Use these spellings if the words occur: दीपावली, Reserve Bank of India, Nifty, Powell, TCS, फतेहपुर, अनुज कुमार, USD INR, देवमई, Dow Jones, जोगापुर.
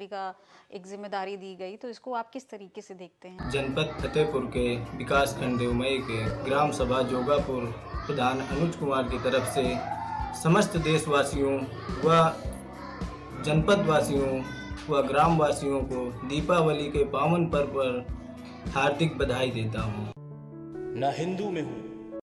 का एक जिम्मेदारी दी गई, तो इसको आप किस तरीके से देखते हैं? जनपद फतेहपुर के विकास खंड देवमई के ग्राम सभा जोगापुर प्रधान अनुज कुमार की तरफ से समस्त देशवासियों व जनपदवासियों व ग्रामवासियों को दीपावली के पावन पर्व पर हार्दिक बधाई देता हूँ। न हिंदू में हूँ